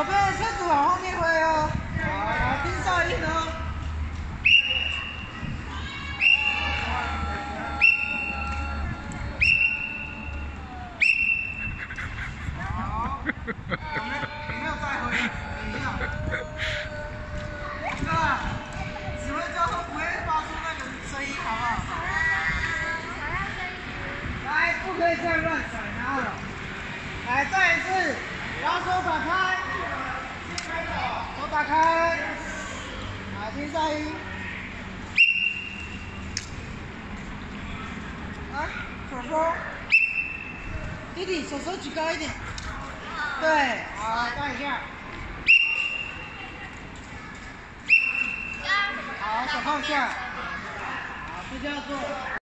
左边车子往后面挥哦，好，听哨音哦。 放下，好，这叫做。